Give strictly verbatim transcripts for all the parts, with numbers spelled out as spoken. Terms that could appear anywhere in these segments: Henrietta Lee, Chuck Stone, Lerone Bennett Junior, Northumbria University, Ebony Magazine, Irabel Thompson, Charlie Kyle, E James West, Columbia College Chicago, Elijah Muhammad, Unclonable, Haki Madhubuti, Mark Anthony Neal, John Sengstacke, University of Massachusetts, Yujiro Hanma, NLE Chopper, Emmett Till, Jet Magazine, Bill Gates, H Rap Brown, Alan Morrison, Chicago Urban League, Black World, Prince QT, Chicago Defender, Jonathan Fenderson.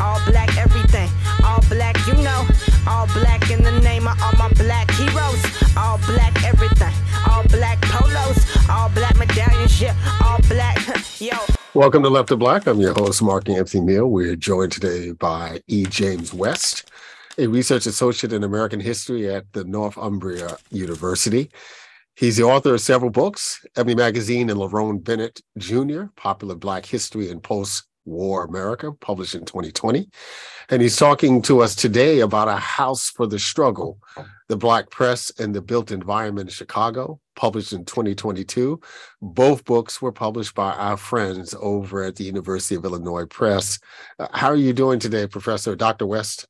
all black everything, all black, you know, all black in the name of all my black heroes, all black everything, all black polos, all black medallions, yeah, all black, yo. Welcome to Left of Black. I'm your host, Mark Anthony Neal. We're joined today by E James West, a research associate in American history at the Northumbria University. He's the author of several books, Ebony Magazine and Lerone Bennett Junior, Popular Black History in Post-War America, published in twenty twenty. And he's talking to us today about A House for the Struggle, The Black Press and the Built Environment in Chicago, published in twenty twenty-two. Both books were published by our friends over at the University of Illinois Press. Uh, how are you doing today, Professor Doctor West?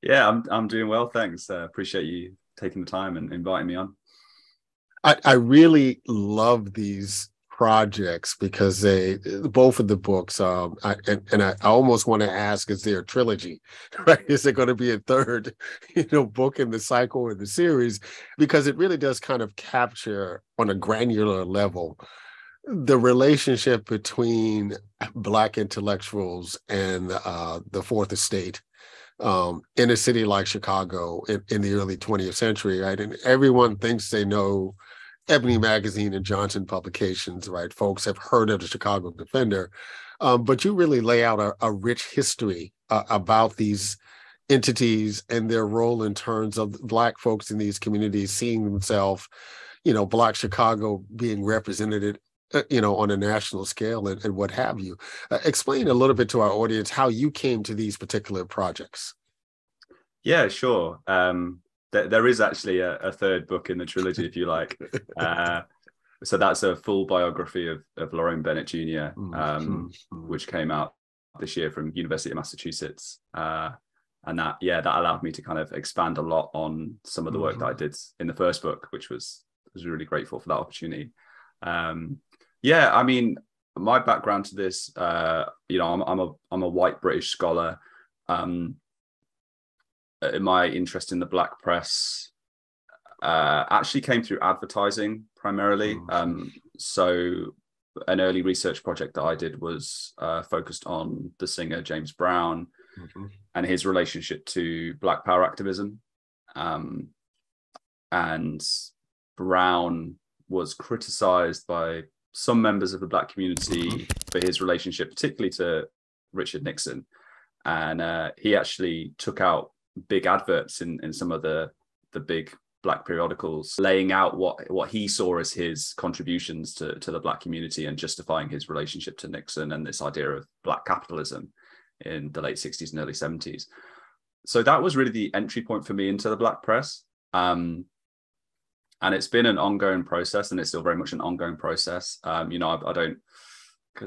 Yeah, I'm, I'm doing well, thanks. Uh, appreciate you taking the time and inviting me on. I, I really love these projects because they, both of the books, um, I, and, and I almost want to ask, is there a trilogy, right? Is there going to be a third, you know, book in the cycle or the series? Because it really does kind of capture on a granular level the relationship between Black intellectuals and uh, the Fourth Estate. Um, in a city like Chicago in, in the early twentieth century, right? And everyone thinks they know Ebony Magazine and Johnson Publications, right? Folks have heard of the Chicago Defender, um, but you really lay out a, a rich history uh, about these entities and their role in terms of Black folks in these communities seeing themselves, you know, Black Chicago being represented, uh, you know, on a national scale and, and what have you. Uh, explain a little bit to our audience how you came to these particular projects. Yeah, sure. Um, th there is actually a, a third book in the trilogy, if you like. Uh, so that's a full biography of, of Lerone Bennett Junior, um, mm-hmm. which came out this year from University of Massachusetts. Uh, and that, yeah, that allowed me to kind of expand a lot on some of the work mm-hmm. that I did in the first book, which was, was really grateful for that opportunity. Um, yeah, I mean, my background to this, uh, you know, I'm, I'm, a, I'm a white British scholar. Um, My interest in the Black press uh, actually came through advertising primarily. Um, so an early research project that I did was uh, focused on the singer James Brown mm-hmm. and his relationship to Black power activism. Um, and Brown was criticized by some members of the Black community for his relationship, particularly to Richard Nixon. And uh, he actually took out big adverts in in some of the the big Black periodicals laying out what what he saw as his contributions to to the Black community and justifying his relationship to Nixon and this idea of Black capitalism in the late sixties and early seventies. So that was really the entry point for me into the Black press, um and it's been an ongoing process, and it's still very much an ongoing process. um you know I, I don't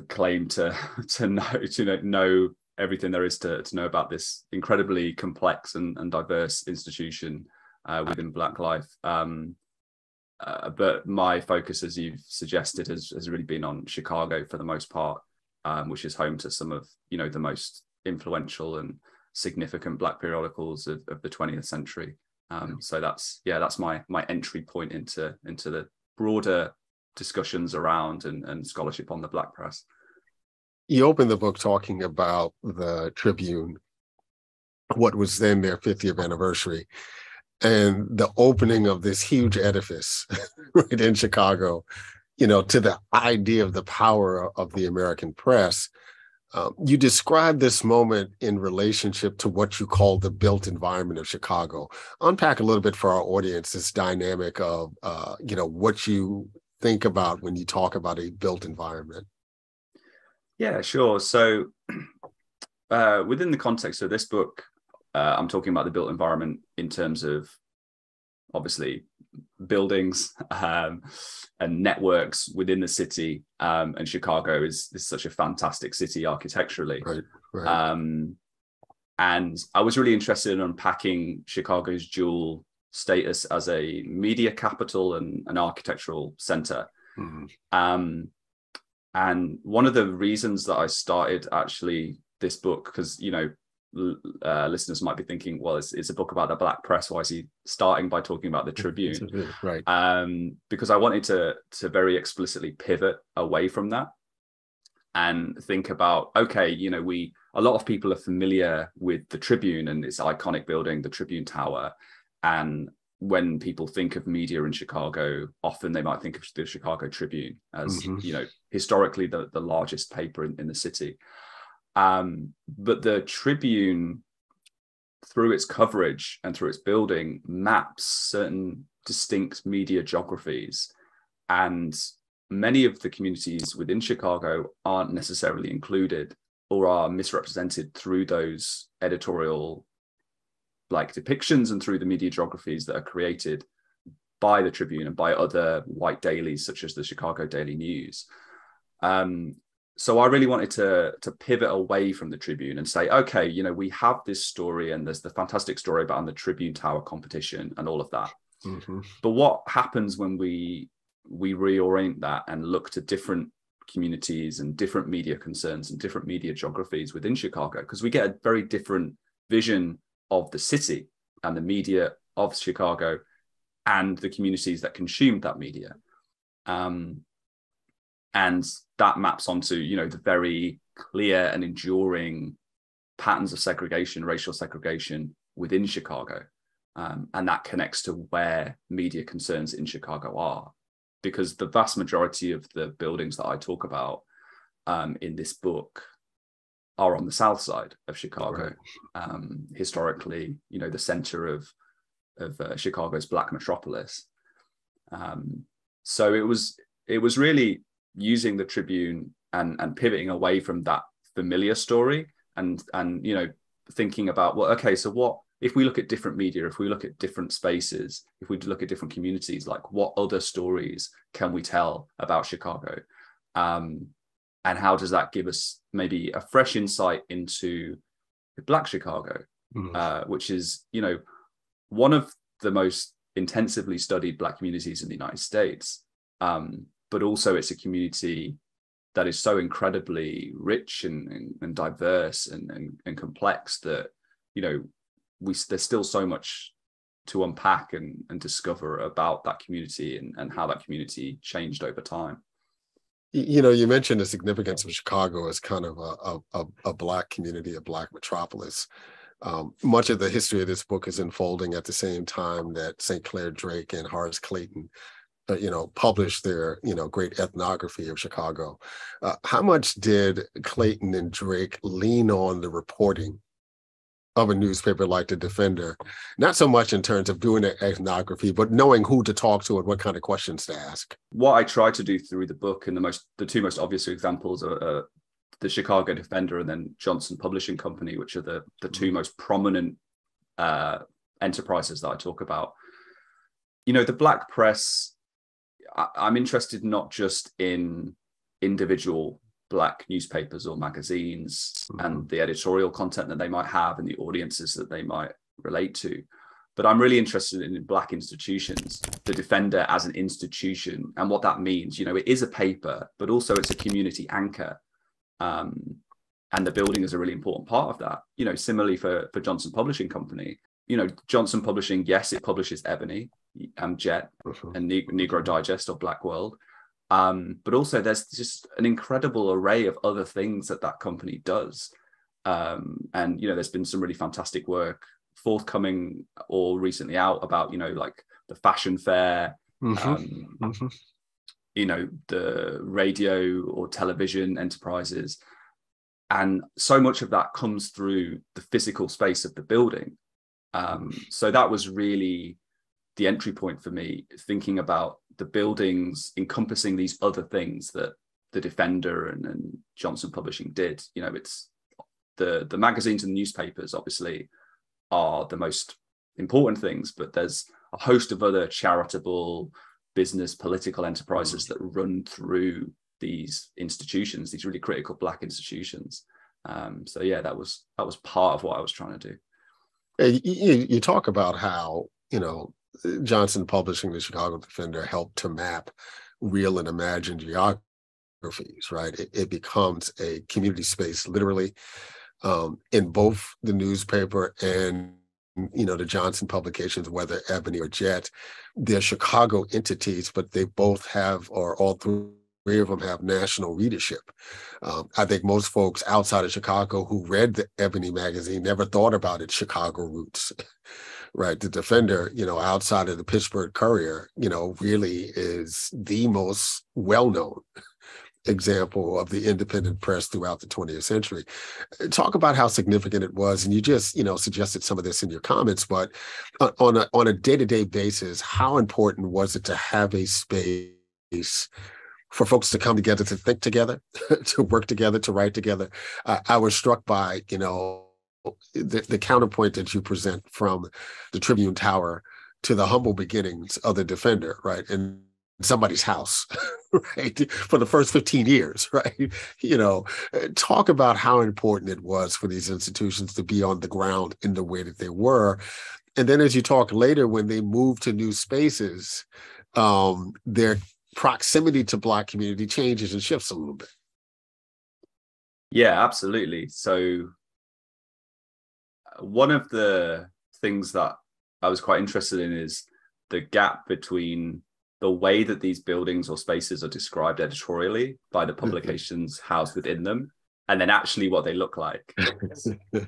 claim to to know to know, know everything there is to, to know about this incredibly complex and, and diverse institution uh, within Black life. Um, uh, but my focus, as you've suggested, has, has really been on Chicago for the most part, um, which is home to some of, you know, the most influential and significant Black periodicals of, of the twentieth century. Um, so that's, yeah, that's my my entry point into, into the broader discussions around and, and scholarship on the Black press. You opened the book talking about the Tribune, what was then their fiftieth anniversary, and the opening of this huge edifice right in Chicago, you know, to the idea of the power of the American press. Um, you describe this moment in relationship to what you call the built environment of Chicago. Unpack a little bit for our audience this dynamic of, uh, you know, what you think about when you talk about a built environment. Yeah, sure. So uh, within the context of this book, uh, I'm talking about the built environment in terms of, obviously, buildings um, and networks within the city. Um, and Chicago is, is such a fantastic city architecturally. Right, right. Um, and I was really interested in unpacking Chicago's dual status as a media capital and an architectural center. Mm-hmm. Um And one of the reasons that I started actually this book, because, you know, uh, listeners might be thinking, well, it's, it's a book about the Black press. Why is he starting by talking about the Tribune? Right. Um, because I wanted to, to very explicitly pivot away from that and think about, OK, you know, we a lot of people are familiar with the Tribune and its iconic building, the Tribune Tower. And when people think of media in Chicago, often they might think of the Chicago Tribune as, mm-hmm. you know, historically the, the largest paper in, in the city. Um, but the Tribune, through its coverage and through its building, maps certain distinct media geographies. And many of the communities within Chicago aren't necessarily included or are misrepresented through those editorial like depictions and through the media geographies that are created by the Tribune and by other white dailies, such as the Chicago Daily News. Um, So I really wanted to, to pivot away from the Tribune and say, okay, you know, we have this story and there's the fantastic story about the Tribune Tower competition and all of that. Mm-hmm. But what happens when we we reorient that and look to different communities and different media concerns and different media geographies within Chicago? Because we get a very different vision of the city and the media of Chicago and the communities that consumed that media. Um, And that maps onto, you know, the very clear and enduring patterns of segregation, racial segregation within Chicago. Um, and that connects to where media concerns in Chicago are, because the vast majority of the buildings that I talk about um, in this book are on the south side of Chicago. Right. Um, historically, you know, the center of, of uh, Chicago's Black metropolis. Um, so it was, it was really... using the Tribune and and pivoting away from that familiar story and and you know thinking about, well, okay, so what if we look at different media, if we look at different spaces, if we look at different communities, like what other stories can we tell about Chicago, um and how does that give us maybe a fresh insight into Black Chicago, mm-hmm. uh which is, you know, one of the most intensively studied Black communities in the United States. um But also it's a community that is so incredibly rich and, and, and diverse and, and, and complex that, you know, we there's still so much to unpack and, and discover about that community and, and how that community changed over time. You know, you mentioned the significance of Chicago as kind of a, a, a Black community, a Black metropolis. Um, much of the history of this book is unfolding at the same time that Saint Clair Drake and Horace Clayton Uh, you know, published their, you know, great ethnography of Chicago. Uh, how much did Clayton and Drake lean on the reporting of a newspaper like The Defender? Not so much in terms of doing the ethnography, but knowing who to talk to and what kind of questions to ask. What I try to do through the book, and the most, the two most obvious examples are uh, the Chicago Defender and then Johnson Publishing Company, which are the, the two most prominent uh, enterprises that I talk about. You know, the Black press, I'm interested not just in individual Black newspapers or magazines, mm-hmm. and the editorial content that they might have and the audiences that they might relate to, but I'm really interested in Black institutions, the Defender as an institution and what that means. You know, it is a paper, but also it's a community anchor. Um, and the building is a really important part of that. You know, similarly for, for Johnson Publishing Company, you know, Johnson Publishing, yes, it publishes Ebony, um, Jet, sure. and ne- Negro Digest or Black World. Um, but also there's just an incredible array of other things that that company does. Um, and, you know, there's been some really fantastic work forthcoming or recently out about, you know, like the fashion fair, mm-hmm. Um, mm-hmm. you know, the radio or television enterprises. And so much of that comes through the physical space of the building. Um, so that was really the entry point for me, thinking about the buildings encompassing these other things that the Defender and, and Johnson Publishing did. You know, it's the, the magazines and newspapers obviously are the most important things, but there's a host of other charitable, business, political enterprises that run through these institutions, these really critical Black institutions. Um, so yeah, that was that was part of what I was trying to do. You, you talk about how, you know, Johnson Publishing, the Chicago Defender, helped to map real and imagined geographies, right? It, it becomes a community space, literally, um, in both the newspaper and, you know, the Johnson Publications, whether Ebony or Jet. They're Chicago entities, but they both have, or all three three of them have national readership. Um, I think most folks outside of Chicago who read the Ebony magazine never thought about its Chicago roots, right? The Defender, you know, outside of the Pittsburgh Courier, you know, really is the most well-known example of the independent press throughout the twentieth century. Talk about how significant it was, and you just, you know, suggested some of this in your comments, but on a, on a day-to-day basis, how important was it to have a space for folks to come together, to think together, to work together, to write together? Uh, I was struck by, you know, the, the counterpoint that you present from the Tribune Tower to the humble beginnings of the Defender, right? And somebody's house, right? For the first fifteen years, right? You know, talk about how important it was for these institutions to be on the ground in the way that they were. And then as you talk later, when they moved to new spaces, um, their proximity to Black community changes and shifts a little bit. Yeah, absolutely. So one of the things that I was quite interested in is the gap between the way that these buildings or spaces are described editorially by the publications housed within them, and then actually what they look like.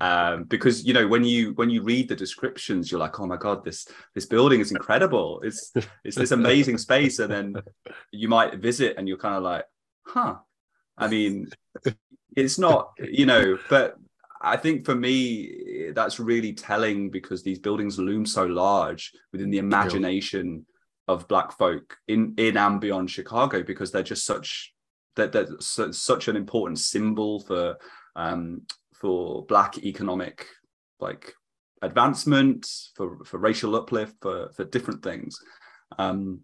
Um, because, you know, when you when you read the descriptions, you're like, oh my God, this this building is incredible. It's it's this amazing space. And then you might visit and you're kind of like, huh. I mean, it's not, you know, but I think for me, that's really telling because these buildings loom so large within the imagination of Black folk in, in and beyond Chicago, because they're just such that they're, they're such an important symbol for um, for Black economic like advancement, for for racial uplift, for for different things. Um,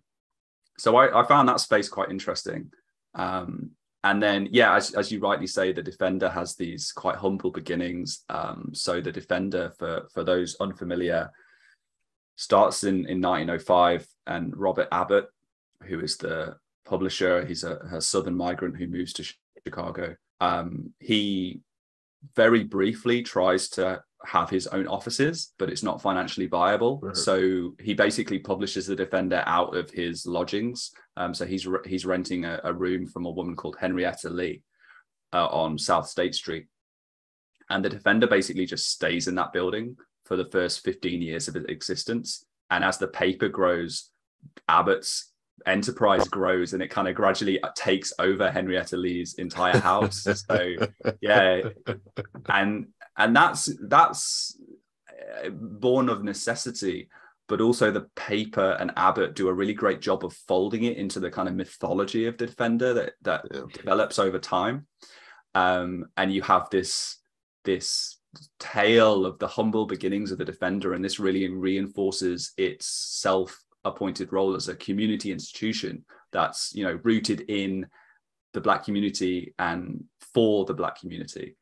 so I, I found that space quite interesting. Um, and then yeah, as as you rightly say, the Defender has these quite humble beginnings. Um, so the Defender, for for those unfamiliar, starts in, in nineteen oh five, and Robert Abbott, who is the publisher, he's a, a Southern migrant who moves to Chicago. Um, he very briefly tries to have his own offices, but it's not financially viable. Mm-hmm. So he basically publishes the Defender out of his lodgings. Um, so he's re- he's renting a, a room from a woman called Henrietta Lee uh, on South State Street. And the Defender basically just stays in that building for the first fifteen years of its existence. And as the paper grows, Abbott's enterprise grows, and it kind of gradually takes over Henrietta Lee's entire house. So yeah, and and that's that's born of necessity, but also the paper and Abbott do a really great job of folding it into the kind of mythology of the Defender that that yeah. develops over time. Um, and you have this this tale of the humble beginnings of the Defender, and this really reinforces its self-appointed role as a community institution that's, you know, rooted in the Black community and for the Black community.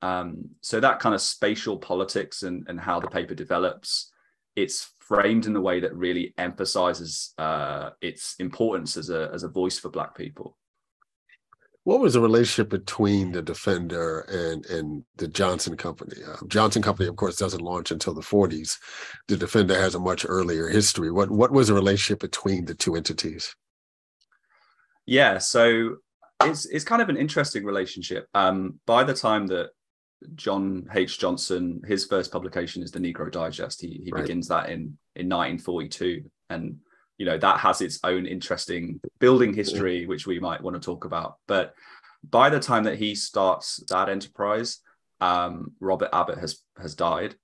Um, so that kind of spatial politics and, and how the paper develops, it's framed in a way that really emphasizes uh, its importance as a, as a voice for Black people. What was the relationship between the Defender and, and the Johnson Company? Uh, Johnson Company, of course, doesn't launch until the forties. The Defender has a much earlier history. What what was the relationship between the two entities? Yeah, so it's it's kind of an interesting relationship. Um, by the time that John H. Johnson, his first publication is the Negro Digest. He he right. begins that in in nineteen forty-two, and you know, that has its own interesting building history, which we might want to talk about. But by the time that he starts that enterprise, um, Robert Abbott has has died,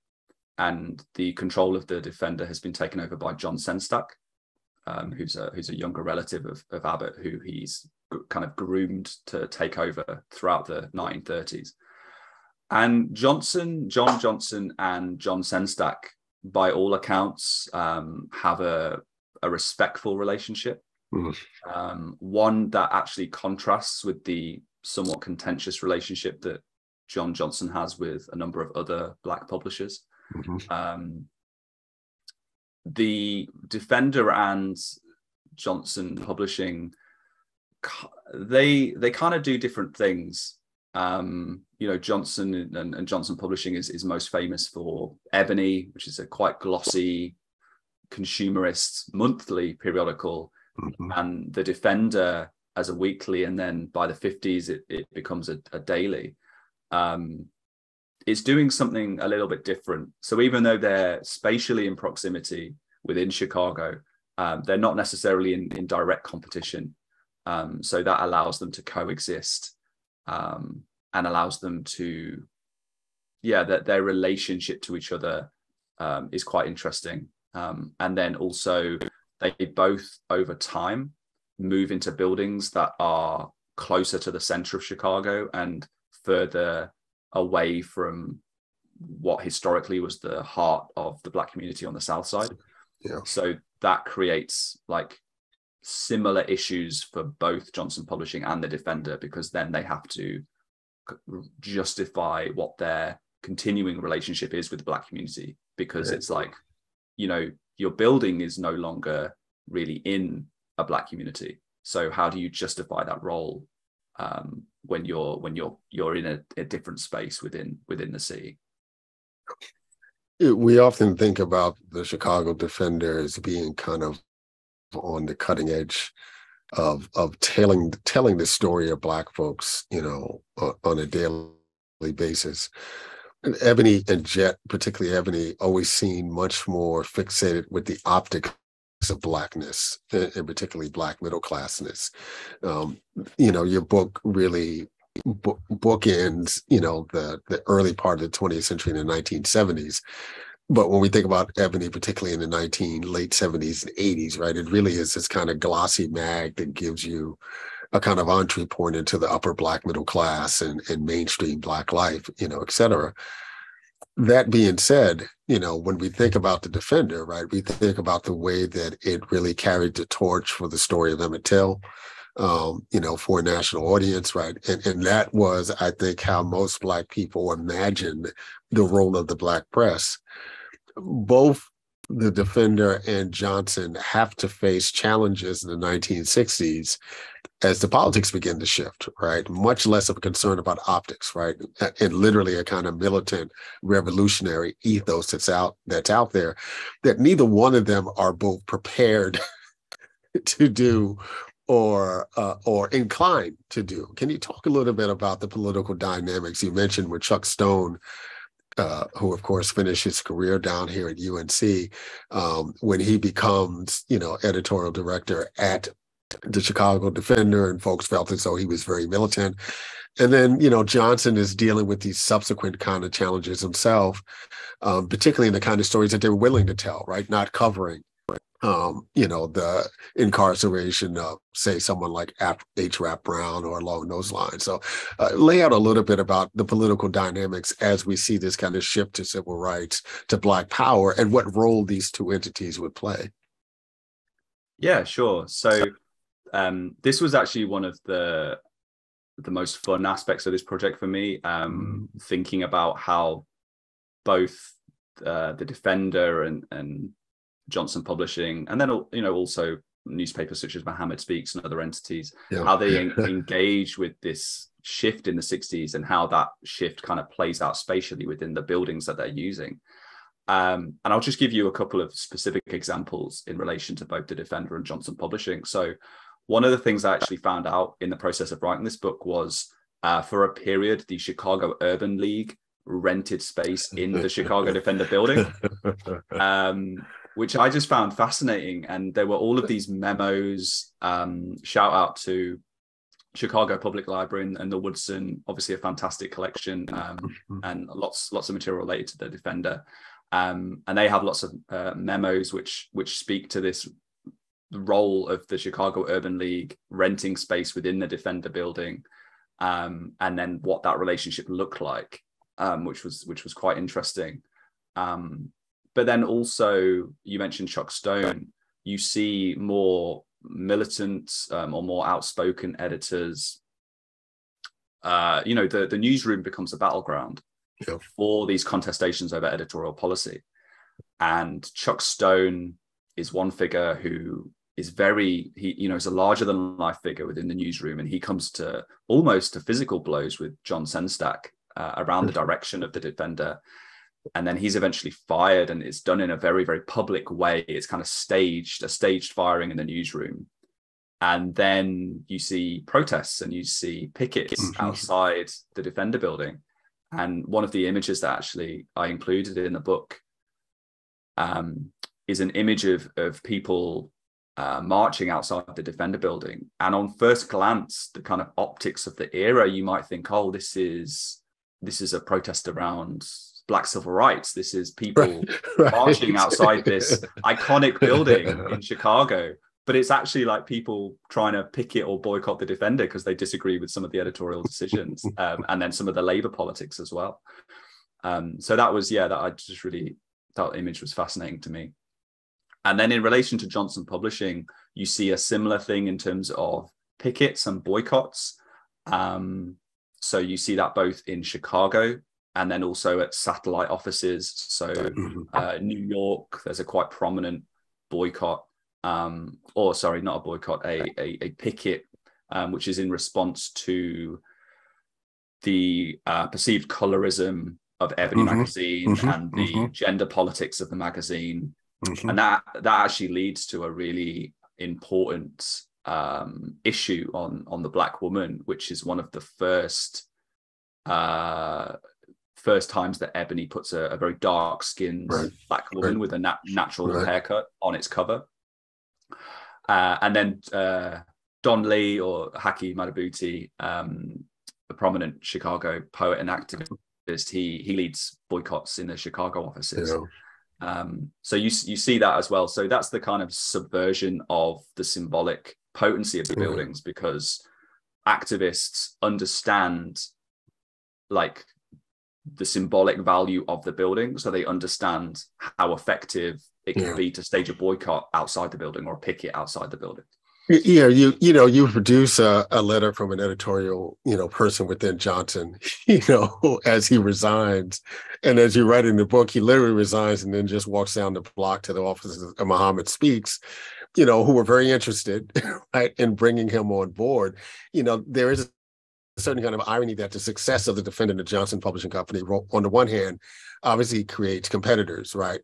and the control of the Defender has been taken over by John Sengstacke, um, who's a who's a younger relative of, of Abbott, who he's g- kind of groomed to take over throughout the nineteen thirties. And Johnson, John Johnson and John Sengstacke, by all accounts, um, have a a respectful relationship, mm. um, one that actually contrasts with the somewhat contentious relationship that John Johnson has with a number of other Black publishers. Mm-hmm. Um, the Defender and Johnson Publishing, they they kind of do different things. Um, you know, Johnson and, and Johnson Publishing is, is most famous for Ebony, which is a quite glossy, consumerist monthly periodical, mm-hmm. and the Defender as a weekly, and then by the fifties it, it becomes a, a daily. Um, it's doing something a little bit different. So even though they're spatially in proximity within Chicago, um, they're not necessarily in, in direct competition. Um, so that allows them to coexist, um, and allows them to, yeah, that their relationship to each other um, is quite interesting. Um, and then also they both over time move into buildings that are closer to the center of Chicago and further away from what historically was the heart of the Black community on the South Side. Yeah. So that creates like similar issues for both Johnson Publishing and the Defender, because then they have to justify what their continuing relationship is with the Black community, because yeah. it's like, you know, your building is no longer really in a Black community. So how do you justify that role um, when you're when you're you're in a, a different space within within the city? We often think about the Chicago Defender as being kind of on the cutting edge of of telling telling the story of Black folks, you know, uh, on a daily basis. And Ebony and Jet, particularly Ebony, always seem much more fixated with the optics of Blackness, and particularly Black middle classness. Um, you know, your book really bo- bookends, you know, the the early part of the twentieth century in the nineteen seventies. But when we think about Ebony, particularly in the nineteen late seventies and eighties, right, it really is this kind of glossy mag that gives you a kind of entry point into the upper Black middle class and, and mainstream Black life, you know, et cetera. That being said, you know, when we think about the Defender, right, we think about the way that it really carried the torch for the story of Emmett Till, um, you know, for a national audience, right? And, and that was, I think, how most Black people imagined the role of the Black press. Both the Defender and Johnson have to face challenges in the nineteen sixties as the politics begin to shift, right? Much less of a concern about optics, right? And literally a kind of militant revolutionary ethos that's out that's out there that neither one of them are both prepared to do or uh, or inclined to do. Can you talk a little bit about the political dynamics you mentioned with Chuck Stone, Uh, who, of course, finished his career down here at U N C um, when he becomes, you know, editorial director at the Chicago Defender, and folks felt as though he was very militant. And then, you know, Johnson is dealing with these subsequent kind of challenges himself, um, particularly in the kind of stories that they were willing to tell, right? Not covering, um, you know, the incarceration of, say, someone like H Rap Brown or along those lines. So uh, lay out a little bit about the political dynamics as we see this kind of shift to civil rights, to Black power, and what role these two entities would play. Yeah, sure. So um, this was actually one of the the most fun aspects of this project for me, um, mm-hmm. thinking about how both uh, the Defender and and Johnson Publishing, and then, you know, also newspapers such as Muhammad Speaks and other entities, yeah. how they en- engage with this shift in the sixties and how that shift kind of plays out spatially within the buildings that they're using. Um, and I'll just give you a couple of specific examples in relation to both the Defender and Johnson Publishing. So one of the things I actually found out in the process of writing this book was uh, for a period, the Chicago Urban League rented space in the Chicago Defender building. Um, which I just found fascinating. And there were all of these memos, um, shout out to Chicago Public Library and, and the Woodson, obviously a fantastic collection, um, mm-hmm. and lots lots of material related to the Defender. Um, and they have lots of uh, memos which which speak to this role of the Chicago Urban League renting space within the Defender building, um, and then what that relationship looked like, um, which was which was quite interesting. Um, But then also, you mentioned Chuck Stone, you see more militant um, or more outspoken editors. Uh, you know, the, the newsroom becomes a battleground yeah. for these contestations over editorial policy. And Chuck Stone is one figure who is very, he you know, is a larger than life figure within the newsroom. And he comes to almost to physical blows with John Sengstacke uh, around the direction of the Defender. And then he's eventually fired, and it's done in a very, very public way. It's kind of staged, a staged firing in the newsroom. And then you see protests and you see pickets mm-hmm. outside the Defender building. And one of the images that actually I included in the book um, is an image of, of people uh, marching outside the Defender building. And on first glance, the kind of optics of the era, you might think, oh, this is, this is a protest around Black civil rights. This is people right. marching outside this iconic building in Chicago. But it's actually like people trying to picket or boycott the Defender because they disagree with some of the editorial decisions um, and then some of the labor politics as well. Um, so that was, yeah, that I just really, that image was fascinating to me. And then in relation to Johnson Publishing, you see a similar thing in terms of pickets and boycotts. Um, so you see that both in Chicago and then also at satellite offices. So uh, New York, there's a quite prominent boycott. Um, or sorry, not a boycott, a a, a picket, um, which is in response to the uh, perceived colorism of Ebony mm-hmm. Magazine mm-hmm. and the mm-hmm. gender politics of the magazine, mm-hmm. and that that actually leads to a really important um, issue on on the Black woman, which is one of the first uh, first times that Ebony puts a, a very dark-skinned right. Black woman right. with a nat- natural right. haircut on its cover. Uh, and then uh, Don Lee or Haki Madhubuti, um, a prominent Chicago poet and activist, he he leads boycotts in the Chicago offices. Yeah. Um, so you you see that as well. So that's the kind of subversion of the symbolic potency of the yeah. buildings, because activists understand like the symbolic value of the building, so they understand how effective it can yeah. be to stage a boycott outside the building or a picket outside the building. Yeah, you you know, you produce a, a letter from an editorial, you know, person within Johnson, you know, as he resigns. And as you write in the book, he literally resigns and then just walks down the block to the offices of Muhammad Speaks, you know, who were very interested right, in bringing him on board. You know, there is a certain kind of irony that the success of the Defender, the Johnson Publishing Company, on the one hand, obviously creates competitors, right?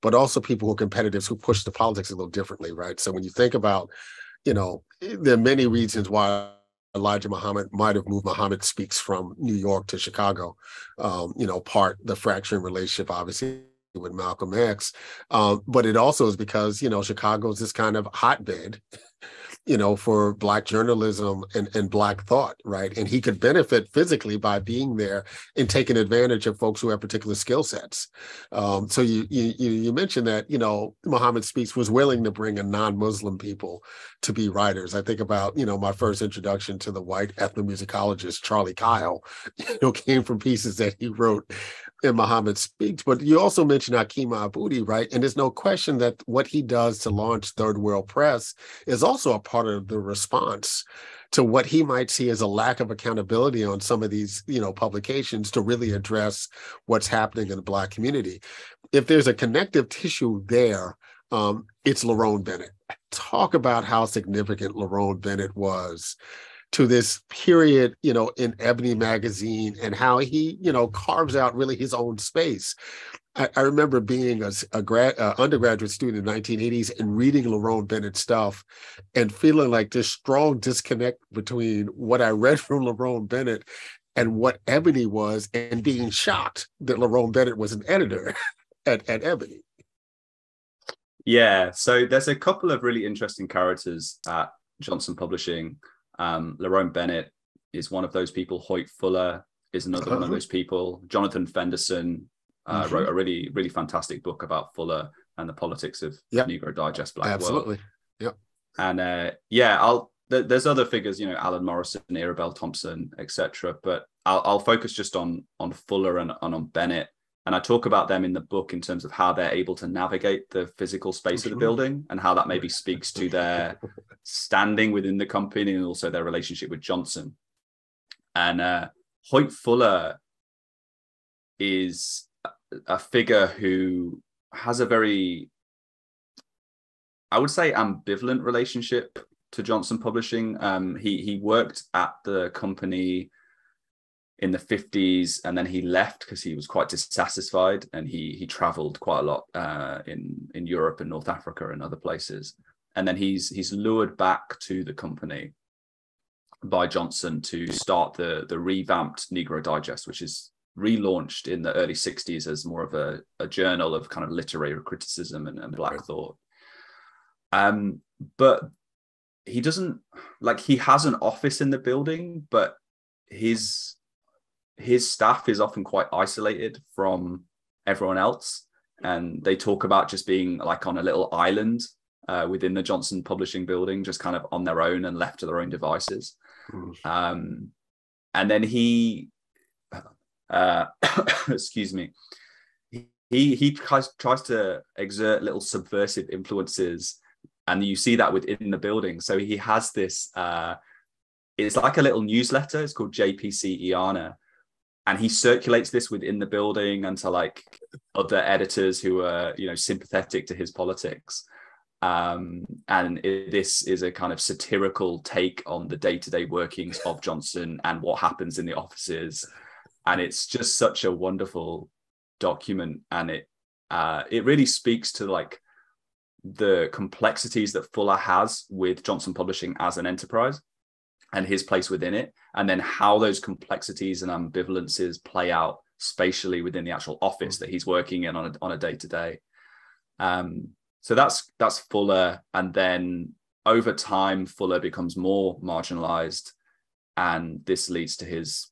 But also people who are competitors who push the politics a little differently, right? So when you think about, you know, there are many reasons why Elijah Muhammad might have moved Muhammad Speaks from New York to Chicago, um, you know, part the fracturing relationship, obviously, with Malcolm X. Um, but it also is because, you know, Chicago is this kind of hotbed, you know, for Black journalism and, and Black thought, right? And he could benefit physically by being there and taking advantage of folks who have particular skill sets. Um, so you, you you mentioned that, you know, Muhammad Speaks was willing to bring a non-Muslim people to be writers. I think about, you know, my first introduction to the white ethnomusicologist, Charlie Kyle, you know, came from pieces that he wrote in Muhammad Speaks. But you also mentioned Haki Madhubuti, right? And there's no question that what he does to launch Third World Press is also a part of the response to what he might see as a lack of accountability on some of these, you know, publications to really address what's happening in the Black community. If there's a connective tissue there, um, it's Lerone Bennett. Talk about how significant Lerone Bennett was to this period, you know, in Ebony Magazine, and how he, you know, carves out really his own space. I, I remember being a, a grad, uh, undergraduate student in the nineteen eighties and reading Lerone Bennett stuff and feeling like this strong disconnect between what I read from Lerone Bennett and what Ebony was, and being shocked that Lerone Bennett was an editor at, at Ebony. Yeah, so there's a couple of really interesting characters at Johnson Publishing. Um, Lerone Bennett is one of those people. Hoyt Fuller is another uh-huh. one of those people. Jonathan Fenderson uh, mm-hmm. wrote a really, really fantastic book about Fuller and the politics of yep. Negro Digest, Black Absolutely. World. Yep. And uh, yeah, I'll. Th- there's other figures, you know, Alan Morrison, Irabel Thompson, et cetera. But I'll, I'll focus just on on Fuller and, and on Bennett. And I talk about them in the book in terms of how they're able to navigate the physical space of the building and how that maybe speaks to their standing within the company and also their relationship with Johnson. And uh, Hoyt Fuller is a figure who has a very, I would say, ambivalent relationship to Johnson Publishing. Um, he he worked at the company in the fifties, and then he left because he was quite dissatisfied, and he he traveled quite a lot uh, in in Europe and North Africa and other places. And then he's he's lured back to the company by Johnson to start the the revamped Negro Digest, which is relaunched in the early sixties as more of a, a journal of kind of literary criticism and, and Black right. thought. Um, but he doesn't, like, he has an office in the building, but his his staff is often quite isolated from everyone else. And they talk about just being like on a little island uh, within the Johnson Publishing building, just kind of on their own and left to their own devices. Mm. Um, and then he, uh, excuse me, he he tries, tries to exert little subversive influences. And you see that within the building. So he has this, uh, it's like a little newsletter. It's called J P C Iana. And he circulates this within the building and to like other editors who are, you know, sympathetic to his politics. Um, and it, this is a kind of satirical take on the day-to-day workings of Johnson and what happens in the offices. And it's just such a wonderful document. And it uh, it really speaks to like the complexities that Fuller has with Johnson Publishing as an enterprise and his place within it, and then how those complexities and ambivalences play out spatially within the actual office that he's working in on a, on a day-to-day. Um, so that's that's Fuller. And then over time, Fuller becomes more marginalized, and this leads to his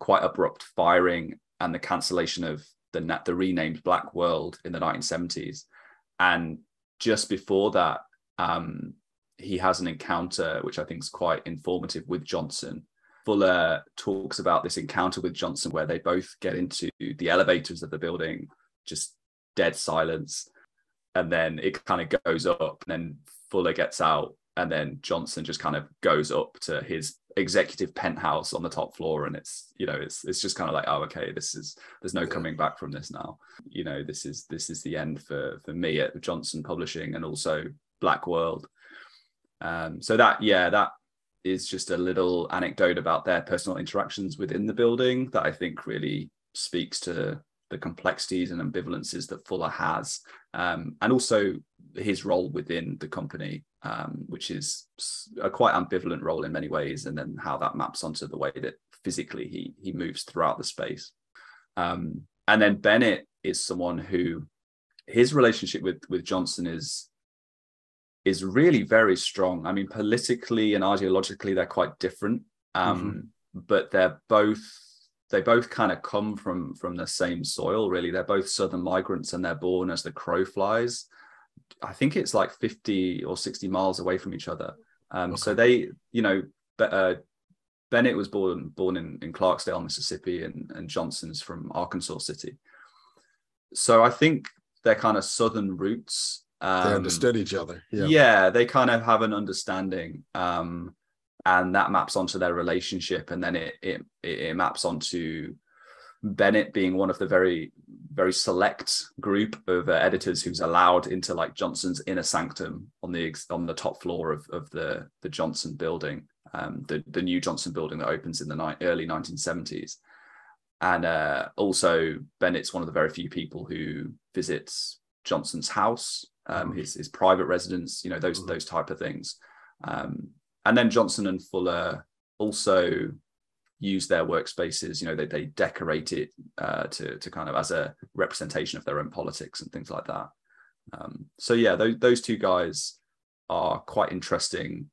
quite abrupt firing and the cancellation of the, the renamed Black World in the nineteen seventies. And just before that, um, he has an encounter, which I think is quite informative, with Johnson. Fuller talks about this encounter with Johnson where they both get into the elevators of the building, just dead silence. And then it kind of goes up, and then Fuller gets out, and then Johnson just kind of goes up to his executive penthouse on the top floor. And it's, you know, it's it's just kind of like, oh, okay, this is, there's no coming back from this now. You know, this is, this is the end for, for me at Johnson Publishing and also Black World. Um, so that, yeah, that is just a little anecdote about their personal interactions within the building that I think really speaks to the complexities and ambivalences that Fuller has, um, and also his role within the company, um, which is a quite ambivalent role in many ways, and then how that maps onto the way that physically he he moves throughout the space. Um, and then Bennett is someone who, his relationship with with Johnson is is really very strong. I mean, politically and ideologically, they're quite different, um, mm-hmm. but they're both, they both kind of come from, from the same soil, really. They're both Southern migrants, and they're born as the crow flies. I think it's like fifty or sixty miles away from each other. Um, okay. So they, you know, uh, Bennett was born, born in, in Clarksdale, Mississippi, and, and Johnson's from Arkansas City. So I think they're kind of Southern roots. Um, they understood each other. Yeah. yeah, they kind of have an understanding, um, and that maps onto their relationship, and then it, it it maps onto Bennett being one of the very, very select group of uh, editors who's allowed into like Johnson's inner sanctum on the on the top floor of of the the Johnson building, um, the the new Johnson building that opens in the ni- early nineteen seventies. And uh, also Bennett's one of the very few people who visits Johnson's house. Um, his, his private residence, you know, those mm-hmm. those type of things. Um, and then Johnson and Fuller also use their workspaces, you know, they, they decorate it uh, to, to kind of as a representation of their own politics and things like that. Um, so, yeah, those, those two guys are quite interesting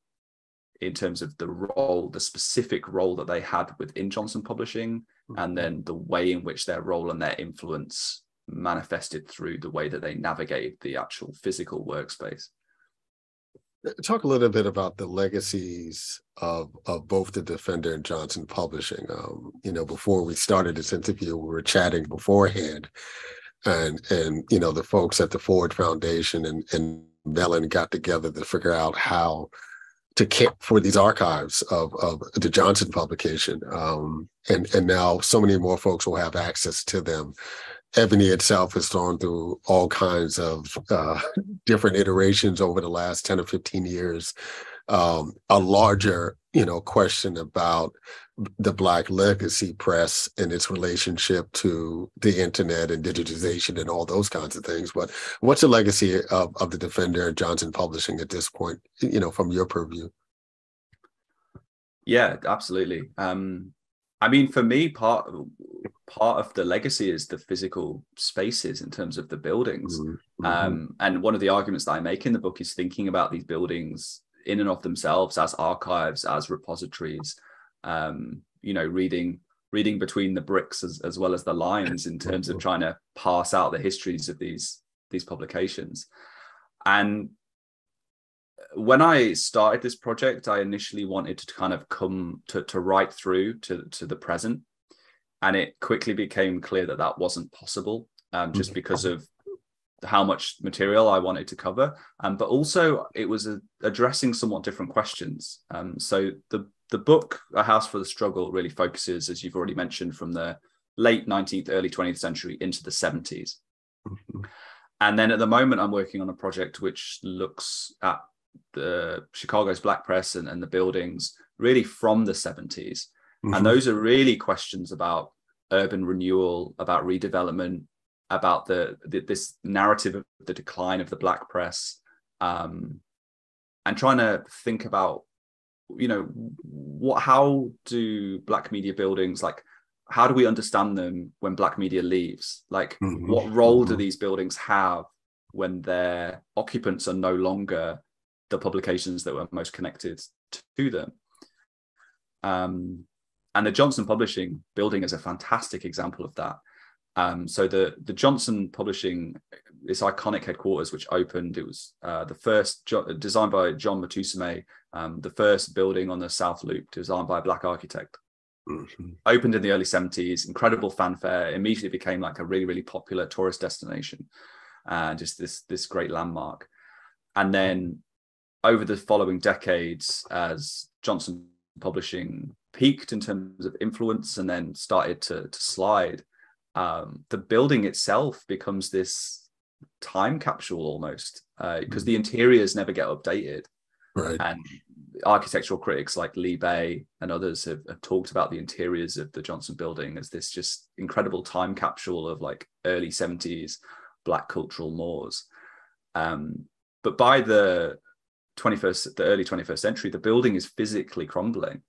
in terms of the role, the specific role that they had within Johnson Publishing, mm-hmm. and then the way in which their role and their influence manifested through the way that they navigate the actual physical workspace. Talk a little bit about the legacies of of both the Defender and Johnson Publishing. Um, you know, before we started this interview, we were chatting beforehand, and and you know, the folks at the Ford Foundation and and Mellon got together to figure out how to camp for these archives of of the Johnson publication, um, and and now so many more folks will have access to them. Ebony itself has gone through all kinds of uh, different iterations over the last ten or fifteen years. Um, a larger, you know, question about the Black legacy press and its relationship to the internet and digitization and all those kinds of things. But what's the legacy of, of the Defender and Johnson Publishing at this point, you know, from your purview? Yeah, absolutely. Um, I mean, for me, part part of the legacy is the physical spaces in terms of the buildings. Mm-hmm. Um, and one of the arguments that I make in the book is thinking about these buildings in and of themselves as archives, as repositories, um, you know, reading reading between the bricks as, as well as the lines in terms of trying to parse out the histories of these these publications. And when I started this project, I initially wanted to kind of come to, to write through to, to the present. And it quickly became clear that that wasn't possible, um, just because of how much material I wanted to cover. Um, but also it was a, addressing somewhat different questions. Um, so the, the book, A House for the Struggle, really focuses, as you've already mentioned, from the late nineteenth, early twentieth century into the seventies. And then at the moment, I'm working on a project which looks at the Chicago's Black press and, and the buildings really from the seventies. Mm-hmm. And those are really questions about urban renewal, about redevelopment, about the, the this narrative of the decline of the Black press, um, and trying to think about, you know, what, how do Black media buildings, like, how do we understand them when Black media leaves? Like, mm-hmm. what role mm-hmm. do these buildings have when their occupants are no longer the publications that were most connected to them? Um, and the Johnson Publishing building is a fantastic example of that. Um, so the, the Johnson Publishing, this iconic headquarters which opened, it was uh, the first, jo- designed by John Matusameh, um, the first building on the South Loop designed by a Black architect. Mm-hmm. Opened in the early seventies, incredible fanfare, immediately became like a really, really popular tourist destination, and uh, just this, this great landmark. And then over the following decades, as Johnson Publishing peaked in terms of influence and then started to, to slide, um, the building itself becomes this time capsule almost, because uh, mm-hmm. the interiors never get updated. Right. And architectural critics like Lee Bay and others have, have talked about the interiors of the Johnson building as this just incredible time capsule of like early seventies Black cultural mores. Um, but by the twenty-first, the early twenty-first century, the building is physically crumbling.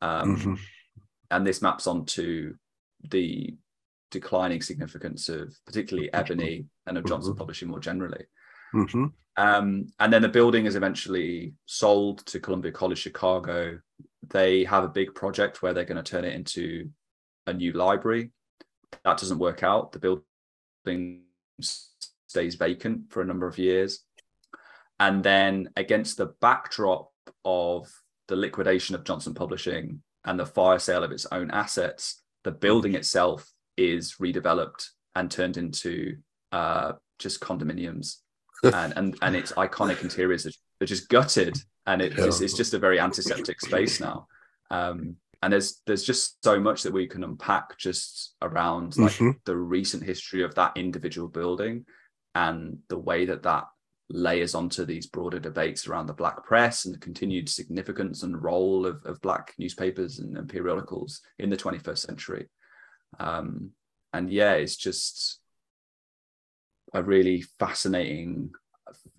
Um, mm-hmm. And this maps onto the declining significance of particularly Ebony and of Johnson mm-hmm. Publishing more generally. Mm-hmm. Um, and then the building is eventually sold to Columbia College Chicago. They have a big project where they're going to turn it into a new library. That doesn't work out. The building stays vacant for a number of years. And then against the backdrop of the liquidation of Johnson Publishing and the fire sale of its own assets, the building itself is redeveloped and turned into uh, just condominiums. and, and and its iconic interiors are, are just gutted. And it, it's, it's just a very antiseptic space now. Um, and there's there's just so much that we can unpack just around like mm-hmm. the recent history of that individual building and the way that that layers onto these broader debates around the Black press and the continued significance and role of, of Black newspapers and, and periodicals in the twenty-first century. Um, and yeah, it's just a really fascinating,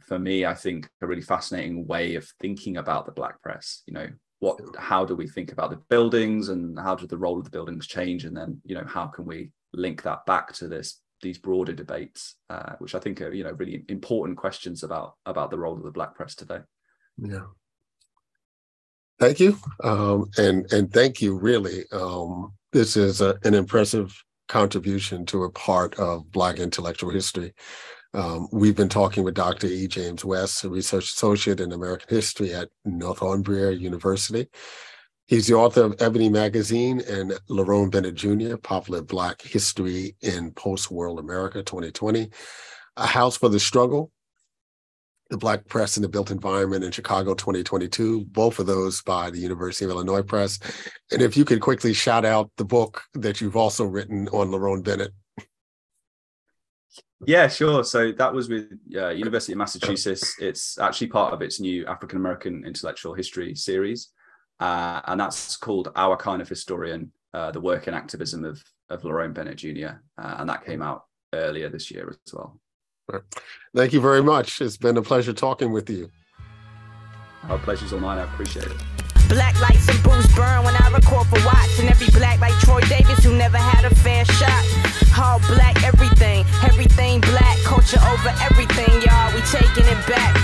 for me, I think, a really fascinating way of thinking about the Black press. You know, what, how do we think about the buildings and how do the role of the buildings change? And then, you know, how can we link that back to this these broader debates, uh, which I think are, you know, really important questions about about the role of the Black press today. Yeah. Thank you. Um, and and thank you, really. Um, this is a, an impressive contribution to a part of Black intellectual history. Um, we've been talking with Doctor E James West, a research associate in American history at Northumbria University. He's the author of Ebony Magazine and Lerone Bennett Junior, Popular Black History in Post-World America, twenty twenty, A House for the Struggle, The Black Press and the Built Environment in Chicago, twenty twenty-two, both of those by the University of Illinois Press. And if you could quickly shout out the book that you've also written on Lerone Bennett. Yeah, sure. So that was with uh, University of Massachusetts. It's actually part of its new African American intellectual history series. Uh, and that's called Our Kind of Historian, uh, the Work and Activism of, of Lerone Bennett Junior Uh, and that came out earlier this year as well. Thank you very much. It's been a pleasure talking with you. Our pleasure's all mine. I appreciate it. Black lights and booze burn when I record for Watts. And every black like Troy Davis who never had a fair shot. All black everything, everything black, culture over everything, y'all, we taking it back.